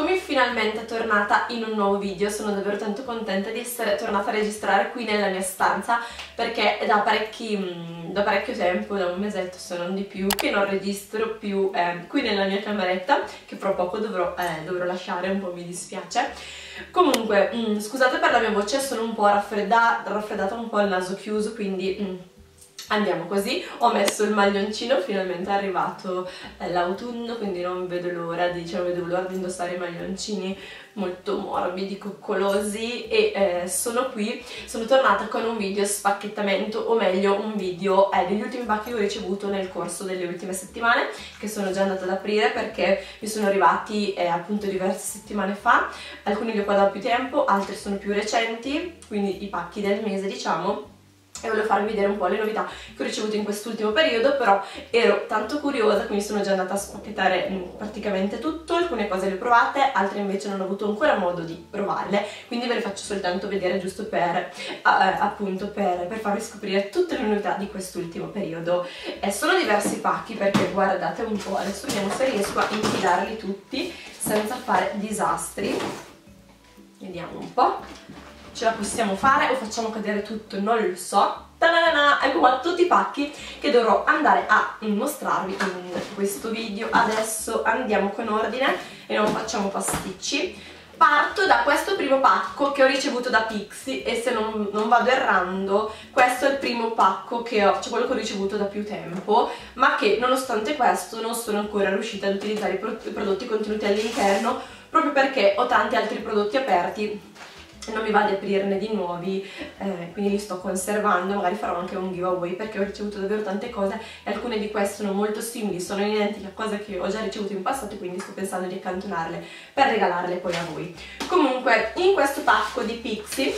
Eccomi finalmente tornata in un nuovo video, sono davvero tanto contenta di essere tornata a registrare qui nella mia stanza perché da parecchio tempo, da un mesetto se non di più, che non registro più qui nella mia cameretta, che fra poco dovrò lasciare, un po' mi dispiace. Comunque, scusate per la mia voce, sono un po' raffreddata, un po' il naso chiuso, quindi... andiamo così, ho messo il maglioncino, finalmente è arrivato l'autunno, quindi non vedo l'ora di indossare i maglioncini molto morbidi, coccolosi e sono qui, sono tornata con un video spacchettamento, o meglio un video degli ultimi pacchi che ho ricevuto nel corso delle ultime settimane, che sono già andata ad aprire perché mi sono arrivati appunto diverse settimane fa, alcuni li ho qua da più tempo, altri sono più recenti, quindi i pacchi del mese diciamo. E volevo farvi vedere un po' le novità che ho ricevuto in quest'ultimo periodo, però ero tanto curiosa, quindi sono già andata a spacchettare praticamente tutto, alcune cose le ho provate, altre invece non ho avuto ancora modo di provarle, quindi ve le faccio soltanto vedere giusto per, appunto per farvi scoprire tutte le novità di quest'ultimo periodo. Sono diversi pacchi perché guardate un po', adesso vediamo se riesco a infilarli tutti senza fare disastri, vediamo un po'. Ce la possiamo fare o facciamo cadere tutto? Non lo so. Ta-da-da-da! Ecco qua tutti i pacchi che dovrò andare a mostrarvi in questo video. Adesso andiamo con ordine e non facciamo pasticci. Parto da questo primo pacco che ho ricevuto da Pixi e se non vado errando questo è il primo pacco che ho, cioè quello che ho ricevuto da più tempo, ma che nonostante questo non sono ancora riuscita ad utilizzare i prodotti contenuti all'interno proprio perché ho tanti altri prodotti aperti. Non mi va di aprirne di nuovi, quindi li sto conservando, magari farò anche un giveaway perché ho ricevuto davvero tante cose e alcune di queste sono molto simili, sono identiche a cose che ho già ricevuto in passato, quindi sto pensando di accantonarle per regalarle poi a voi. Comunque in questo pacco di Pixi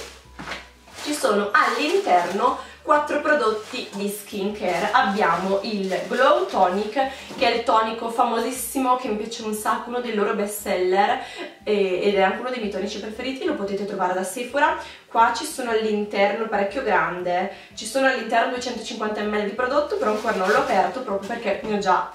ci sono all'interno 4 prodotti di skincare. Abbiamo il Glow Tonic, che è il tonico famosissimo che mi piace un sacco, uno dei loro best seller ed è anche uno dei miei tonici preferiti, lo potete trovare da Sephora. Qua ci sono all'interno, parecchio grande, ci sono all'interno 250 ml di prodotto, però ancora non l'ho aperto proprio perché ne ho già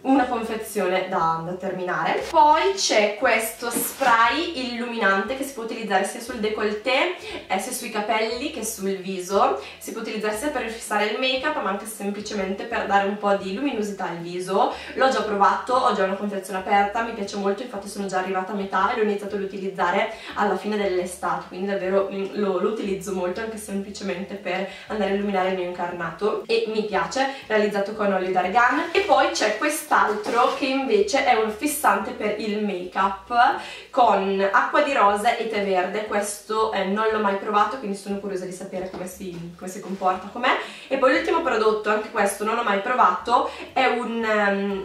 una confezione da terminare. Poi c'è questo spray illuminante che si può utilizzare sia sul décolleté, sia sui capelli che sul viso, si può utilizzare sia per fissare il make up ma anche semplicemente per dare un po' di luminosità al viso. L'ho già provato, ho già una confezione aperta, mi piace molto, infatti sono già arrivata a metà e l'ho iniziato ad utilizzare alla fine dell'estate, quindi davvero lo utilizzo molto anche semplicemente per andare a illuminare il mio incarnato e mi piace, realizzato con olio d'argan. E poi c'è questo altro che invece è un fissante per il make up con acqua di rosa e tè verde. Questo non l'ho mai provato, quindi sono curiosa di sapere come si comporta, com'è. E poi l'ultimo prodotto, anche questo non l'ho mai provato, è uno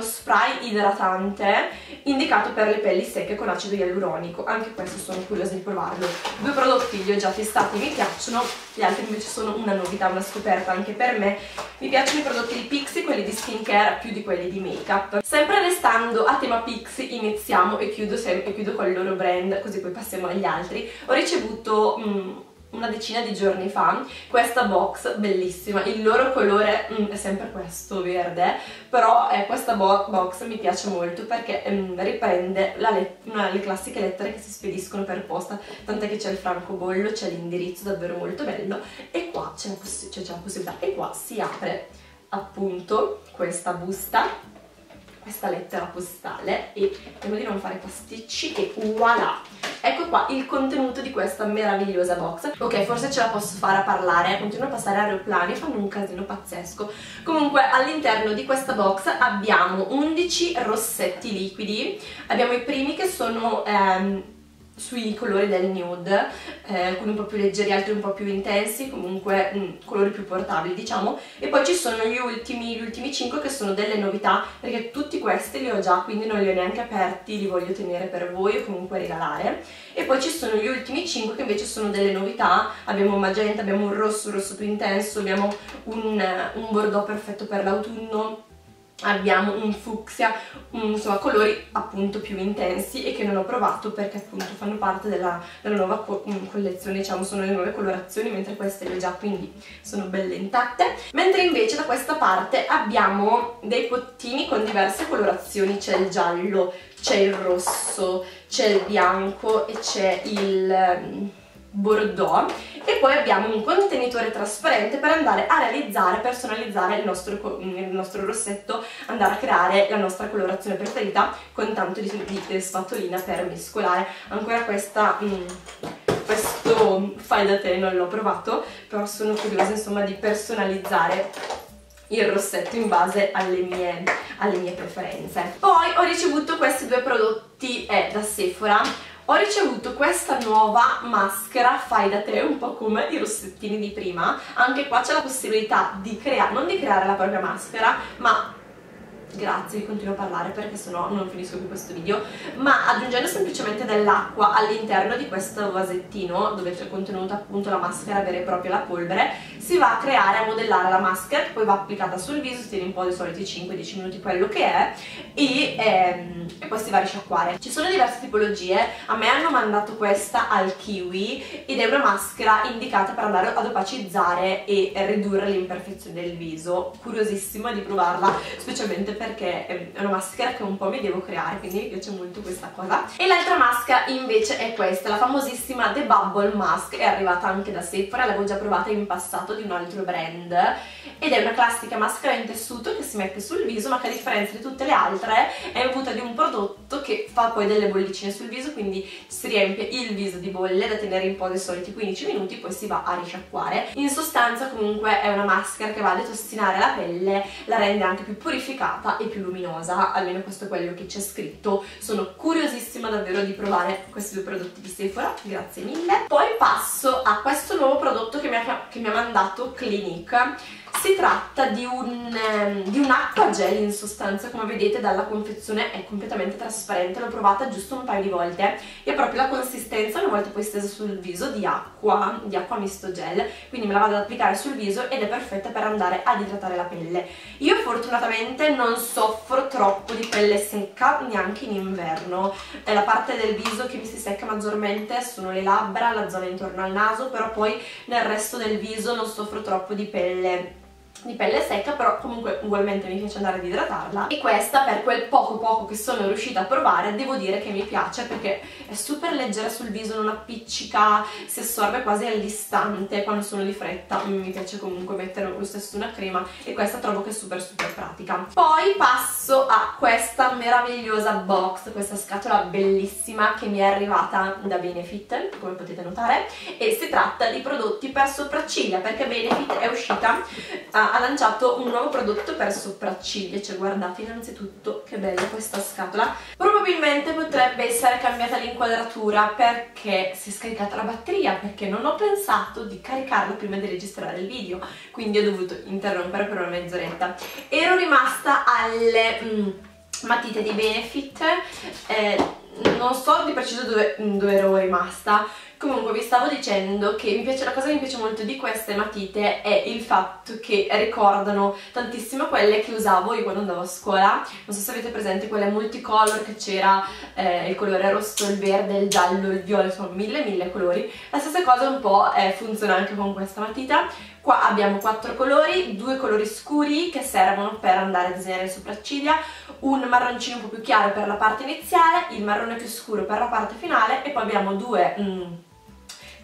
spray idratante indicato per le pelli secche con acido ialuronico, anche questo sono curiosa di provarlo. 2 prodotti li ho già testati, mi piacciono, gli altri invece sono una novità, una scoperta anche per me. Mi piacciono i prodotti di Pixi, quelli di skincare più di quelli di make up. Sempre restando a tema Pixi iniziamo e chiudo con il loro brand, così poi passiamo agli altri. Ho ricevuto... una decina di giorni fa questa box bellissima, il loro colore è sempre questo verde, però questa box mi piace molto perché riprende le classiche lettere che si spediscono per posta, tant'è che c'è il francobollo, c'è l'indirizzo, davvero molto bello. E qua c'è la possibilità, e qua si apre appunto questa busta, questa lettera postale, e devo dire non fare pasticci e voilà! Ecco qua il contenuto di questa meravigliosa box. Ok, forse ce la posso fare a parlare, continuo a passare aeroplani, fanno un casino pazzesco. Comunque all'interno di questa box abbiamo 11 rossetti liquidi, abbiamo i primi che sono... sui colori del nude, alcuni un po' più leggeri, altri un po' più intensi, comunque colori più portabili diciamo. E poi ci sono gli ultimi 5 che sono delle novità, perché tutti questi li ho già, quindi non li ho neanche aperti, li voglio tenere per voi o comunque regalare. E poi ci sono gli ultimi 5 che invece sono delle novità, abbiamo un magenta, abbiamo un rosso più intenso, abbiamo un bordeaux perfetto per l'autunno, abbiamo un fucsia, insomma colori appunto più intensi e che non ho provato perché appunto fanno parte della nuova collezione, diciamo sono le nuove colorazioni, mentre queste le ho già, quindi sono belle intatte. Mentre invece da questa parte abbiamo dei pottini con diverse colorazioni, c'è il giallo, c'è il rosso, c'è il bianco e c'è il bordeaux, e poi abbiamo un contenitore trasparente per andare a realizzare, personalizzare il nostro rossetto, andare a creare la nostra colorazione preferita con tanto di spatolina per mescolare. Ancora questo fai da te non l'ho provato, però sono curiosa insomma di personalizzare il rossetto in base alle mie preferenze. Poi ho ricevuto questi due prodotti da Sephora. Ho ricevuto questa nuova maschera fai da te, un po' come i rossettini di prima. Anche qua c'è la possibilità di creare, non di creare la propria maschera, ma grazie, continuo a parlare perché sennò non finisco più questo video, ma aggiungendo semplicemente dell'acqua all'interno di questo vasettino dove c'è contenuta appunto la maschera vera e propria, la polvere, si va a creare, a modellare la maschera che poi va applicata sul viso, si tiene un po' di soliti 5-10 minuti quello che è, e poi si va a risciacquare. Ci sono diverse tipologie, a me hanno mandato questa al kiwi ed è una maschera indicata per andare ad opacizzare e ridurre l'imperfezione del viso. Curiosissima di provarla, specialmente perché è una maschera che un po' mi devo creare, quindi mi piace molto questa cosa. E l'altra maschera invece è questa, la famosissima The Bubble Mask, è arrivata anche da Sephora, l'avevo già provata in passato di un altro brand, ed è una classica maschera in tessuto che si mette sul viso, ma che a differenza di tutte le altre è bevuta di un prodotto che fa poi delle bollicine sul viso, quindi si riempie il viso di bolle da tenere un po' dei soliti 15 minuti, poi si va a risciacquare. In sostanza comunque è una maschera che va a detossinare la pelle, la rende anche più purificata e più luminosa, almeno questo è quello che c'è scritto. Sono curiosissima davvero di provare questi due prodotti di Sephora, grazie mille. Poi passo a questo nuovo prodotto che mi ha mandato Clinique. Si tratta di un acqua gel, in sostanza, come vedete dalla confezione è completamente trasparente, l'ho provata giusto un paio di volte e ha proprio la consistenza, una volta poi stesa sul viso, di acqua misto gel, quindi me la vado ad applicare sul viso ed è perfetta per andare ad idratare la pelle. Io fortunatamente non soffro troppo di pelle secca, neanche in inverno. È la parte del viso che mi si secca maggiormente, sono le labbra, la zona intorno al naso, però poi nel resto del viso non soffro troppo di pelle secca, però comunque ugualmente mi piace andare ad idratarla, e questa, per quel poco che sono riuscita a provare, devo dire che mi piace perché è super leggera sul viso, non appiccica, si assorbe quasi all'istante. Quando sono di fretta mi piace comunque mettere lo stesso una crema, e questa trovo che è super pratica. Poi passo a questa meravigliosa box, questa scatola bellissima che mi è arrivata da Benefit, come potete notare, e si tratta di prodotti per sopracciglia, perché Benefit è uscita ha lanciato un nuovo prodotto per sopracciglia. Cioè guardate innanzitutto che bella questa scatola, probabilmente potrebbe essere cambiata l'inquadratura perché si è scaricata la batteria, perché non ho pensato di caricarlo prima di registrare il video, quindi ho dovuto interrompere per una mezz'oretta. Ero rimasta alle matite di Benefit, non so di preciso dove ero rimasta. Comunque vi stavo dicendo che la cosa che mi piace molto di queste matite è il fatto che ricordano tantissimo quelle che usavo io quando andavo a scuola. Non so se avete presente quelle multicolor, che c'era il colore rosso, il verde, il giallo, il viola, sono mille colori. La stessa cosa un po' funziona anche con questa matita. Qua abbiamo 4 colori, 2 colori scuri che servono per andare a disegnare le sopracciglia, un marroncino un po' più chiaro per la parte iniziale, il marrone più scuro per la parte finale, e poi abbiamo due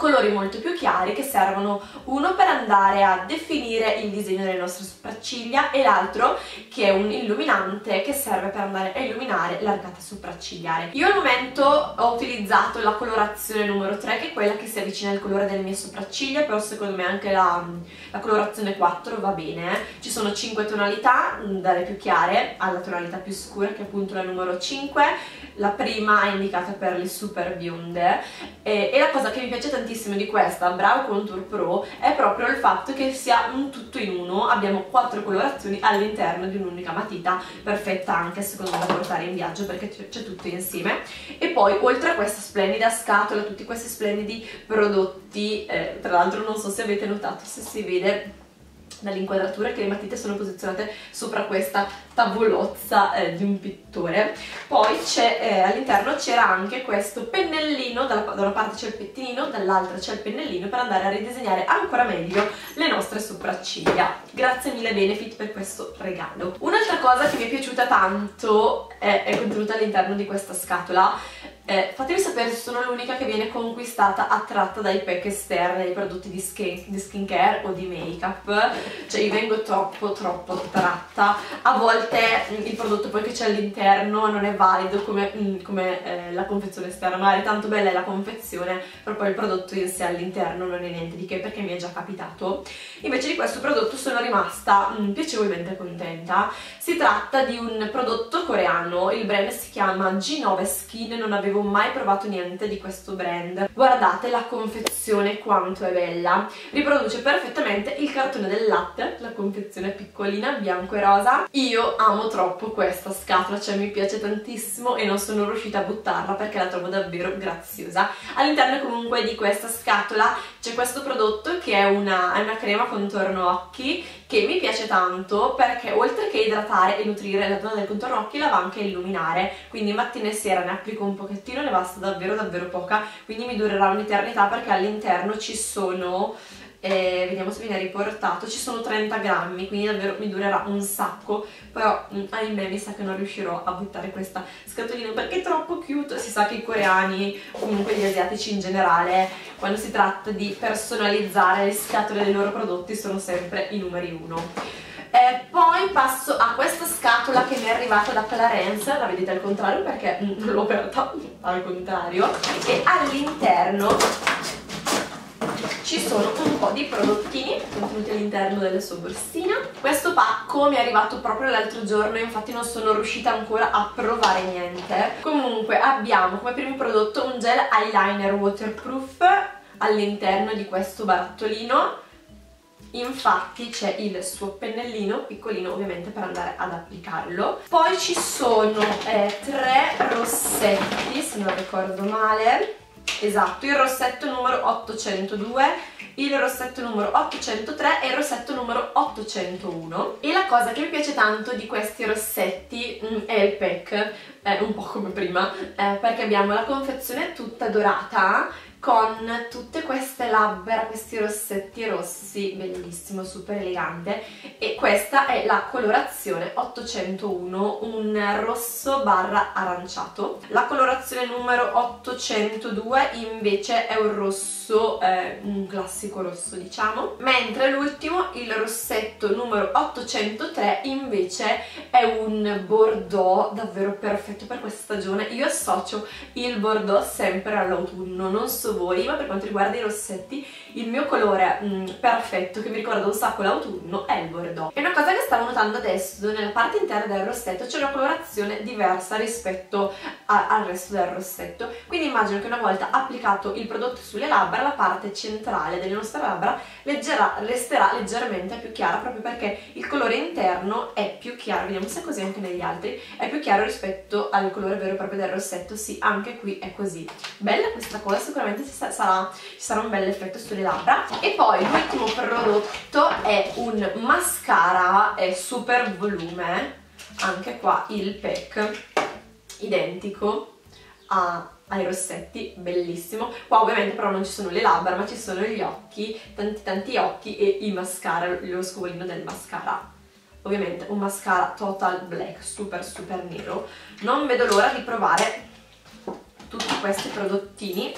colori molto più chiari che servono, uno per andare a definire il disegno delle nostre sopracciglia e l'altro che è un illuminante che serve per andare a illuminare l'arcata sopraccigliare. Io al momento ho utilizzato la colorazione numero 3, che è quella che si avvicina al colore delle mie sopracciglia, però secondo me anche la colorazione 4 va bene. Ci sono 5 tonalità, dalle più chiare alla tonalità più scura, che è appunto la numero 5, la prima è indicata per le super bionde, e la cosa che mi piace tantissimo di questa Brow Contour Pro è proprio il fatto che sia un tutto in uno, abbiamo 4 colorazioni all'interno di un'unica matita, perfetta anche secondo me da portare in viaggio perché c'è tutto insieme. E poi oltre a questa splendida scatola, tutti questi splendidi prodotti, tra l'altro non so se avete notato, se si vede dall'inquadratura, che le matite sono posizionate sopra questa tavolozza di un pittore. Poi all'interno c'era anche questo pennellino, da una parte c'è il pettinino, dall'altra c'è il pennellino, per andare a ridisegnare ancora meglio le nostre sopracciglia. Grazie mille Benefit per questo regalo. Un'altra cosa che mi è piaciuta tanto è contenuta all'interno di questa scatola. Fatemi sapere se sono l'unica che viene conquistata, attratta dai pack esterni, dai prodotti di skincare o di make up. Cioè io vengo troppo attratta. A volte il prodotto poi che c'è all'interno non è valido come la confezione esterna. Magari tanto bella è la confezione, però poi il prodotto in sé all'interno non è niente di che, perché mi è già capitato. Invece di questo prodotto sono rimasta piacevolmente contenta. Si tratta di un prodotto coreano, il brand si chiama G9 Skin, non avevo mai provato niente di questo brand. Guardate la confezione quanto è bella, riproduce perfettamente il cartone del latte, la confezione è piccolina, bianco e rosa. Io amo troppo questa scatola, cioè mi piace tantissimo e non sono riuscita a buttarla perché la trovo davvero graziosa. All'interno comunque di questa scatola c'è questo prodotto che è una crema contorno occhi, che mi piace tanto perché oltre che idratare e nutrire la zona del contorno occhi la va anche a illuminare, quindi mattina e sera ne applico un pochettino, ne basta davvero poca, quindi mi durerà un'eternità, perché all'interno ci sono, vediamo se viene riportato, ci sono 30 grammi, quindi davvero mi durerà un sacco. Però ahimè mi sa che non riuscirò a buttare questa scatolina perché è troppo cute. Si sa che i coreani, comunque gli asiatici in generale, quando si tratta di personalizzare le scatole dei loro prodotti sono sempre i numeri uno. Poi passo a questa scatola che mi è arrivata da Florence, la vedete al contrario perché l'ho aperta al contrario, e all'interno ci sono un po' di prodottini contenuti all'interno della sua borsina. Questo pacco mi è arrivato proprio l'altro giorno, infatti non sono riuscita ancora a provare niente. Comunque abbiamo come primo prodotto un gel eyeliner waterproof all'interno di questo barattolino. Infatti c'è il suo pennellino piccolino ovviamente per andare ad applicarlo. Poi ci sono tre rossetti, se non ricordo male, esatto, il rossetto numero 802, il rossetto numero 803 e il rossetto numero 801. E la cosa che mi piace tanto di questi rossetti è il pack, un po' come prima, perché abbiamo la confezione tutta dorata con tutte queste labbra, questi rossetti rossi, bellissimo, super elegante. E questa è la colorazione 801, un rosso barra aranciato. La colorazione numero 802 invece è un rosso, un classico rosso diciamo, mentre l'ultimo, il rossetto numero 803, invece è un bordeaux davvero perfetto per questa stagione. Io associo il bordeaux sempre all'autunno, non so voi, ma per quanto riguarda i rossetti il mio colore perfetto che mi ricorda un sacco l'autunno è il bordeaux. E una cosa che stavo notando adesso, nella parte interna del rossetto c'è una colorazione diversa rispetto al resto del rossetto, quindi immagino che una volta applicato il prodotto sulle labbra la parte centrale delle nostre labbra resterà leggermente più chiara, proprio perché il colore interno è più chiaro. Vediamo se è così anche negli altri, è più chiaro rispetto al colore vero e proprio del rossetto. Sì, anche qui è così. Bella questa cosa, sicuramente ci sarà un bel effetto sulle labbra. E poi l'ultimo prodotto è un mascara super volume, anche qua il pack identico ai rossetti, bellissimo. Qua ovviamente però non ci sono le labbra, ma ci sono gli occhi, tanti occhi, e i mascara, lo scovolino del mascara. Ovviamente un mascara total black, super nero. Non vedo l'ora di provare tutti questi prodottini.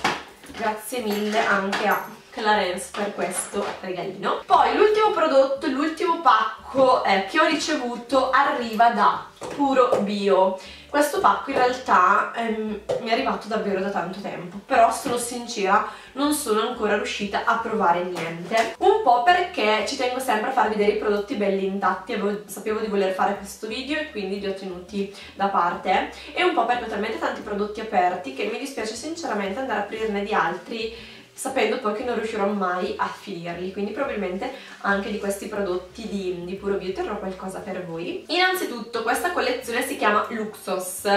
Grazie mille anche a Clarence per questo regalino. Poi l'ultimo prodotto, l'ultimo pacco che ho ricevuto arriva da Puro Bio. Questo pacco in realtà mi è arrivato davvero da tanto tempo, però sono sincera, non sono ancora riuscita a provare niente, un po' perché ci tengo sempre a far vedere i prodotti belli intatti. Sapevo di voler fare questo video e quindi li ho tenuti da parte, e un po' perché ho talmente tanti prodotti aperti che mi dispiace sinceramente andare a aprirne di altri sapendo poi che non riuscirò mai a finirli. Quindi probabilmente anche di questi prodotti di Puro Bio terrò qualcosa per voi. Innanzitutto questa collezione si chiama Luxos,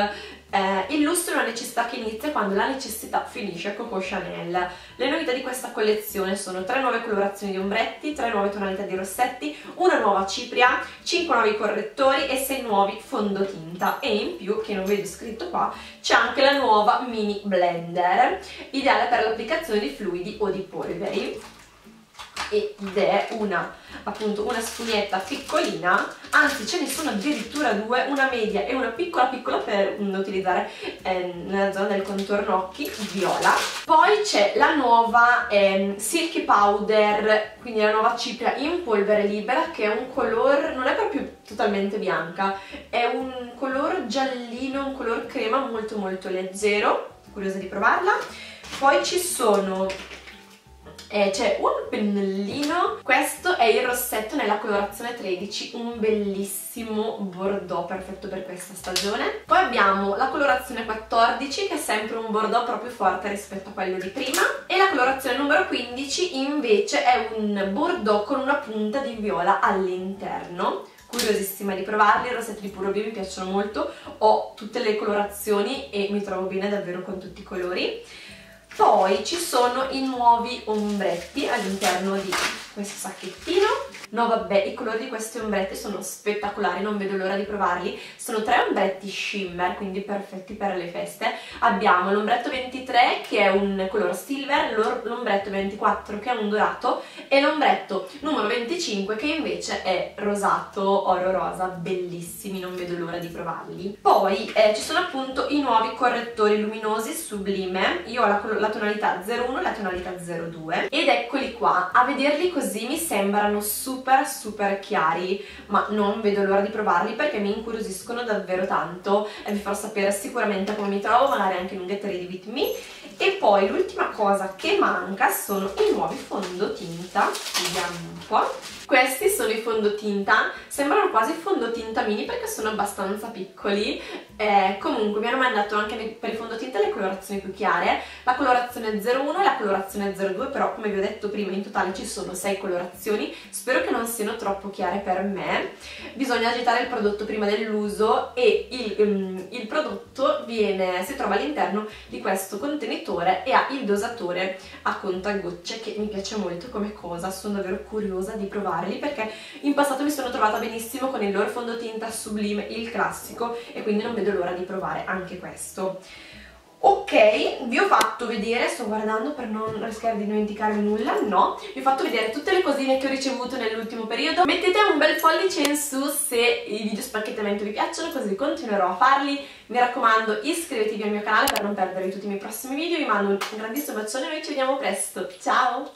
illustri una necessità che inizia quando la necessità finisce, Coco Chanel. Le novità di questa collezione sono 3 nuove colorazioni di ombretti, 3 nuove tonalità di rossetti, una nuova cipria, 5 nuovi correttori e 6 nuovi fondotinta, e in più, che non vedo scritto qua, c'è anche la nuova mini blender, ideale per l'applicazione di fluidi o di polveri, ed è appunto una spugnetta piccolina, anzi ce ne sono addirittura 2, una media e una piccola per utilizzare nella zona del contorno occhi viola. Poi c'è la nuova silky powder, quindi la nuova cipria in polvere libera, che è un color, non è proprio totalmente bianca, è un color giallino, un color crema molto leggero, curiosa di provarla. Poi ci sono c'è un pennellino, questo è il rossetto nella colorazione 13, un bellissimo bordeaux perfetto per questa stagione. Poi abbiamo la colorazione 14, che è sempre un bordeaux proprio forte rispetto a quello di prima, e la colorazione numero 15 invece è un bordeaux con una punta di viola all'interno. Curiosissima di provarli, i rossetti di Puro Bio mi piacciono molto, ho tutte le colorazioni e mi trovo bene davvero con tutti i colori. Poi ci sono i nuovi ombretti all'interno di questo sacchettino. No vabbè, i colori di questi ombretti sono spettacolari, non vedo l'ora di provarli. Sono 3 ombretti shimmer, quindi perfetti per le feste. Abbiamo l'ombretto 23, che è un color silver, l'ombretto 24, che è un dorato, e l'ombretto numero 25, che invece è rosato, oro rosa, bellissimi, non vedo l'ora di provarli. Poi ci sono appunto i nuovi correttori luminosi Sublime, io ho la tonalità 01 e la tonalità 02, ed eccoli qua. A vederli così mi sembrano super chiari, ma non vedo l'ora di provarli perché mi incuriosiscono davvero tanto, e vi farò sapere sicuramente come mi trovo, magari anche in un Get Ready With Me. E poi l'ultima cosa che manca sono i nuovi fondotinta, vediamo un po'. Questi sono i fondotinta, sembrano quasi fondotinta mini perché sono abbastanza piccoli. Comunque mi hanno mandato anche per i fondotinta le colorazioni più chiare, la colorazione 01 e la colorazione 02, però come vi ho detto prima in totale ci sono 6 colorazioni, spero che non siano troppo chiare per me. Bisogna agitare il prodotto prima dell'uso, e il prodotto si trova all'interno di questo contenitore e ha il dosatore a contagocce, che mi piace molto come cosa, sono davvero curiosa di provare, perché in passato mi sono trovata benissimo con il loro fondotinta Sublime, il classico, e quindi non vedo l'ora di provare anche questo. Ok, vi ho fatto vedere, sto guardando per non rischiare di dimenticarmi nulla, no, vi ho fatto vedere tutte le cosine che ho ricevuto nell'ultimo periodo. Mettete un bel pollice in su se i video spacchettamento vi piacciono, così continuerò a farli. Mi raccomando, iscrivetevi al mio canale per non perdervi tutti i miei prossimi video, vi mando un grandissimo bacione e noi ci vediamo presto, ciao!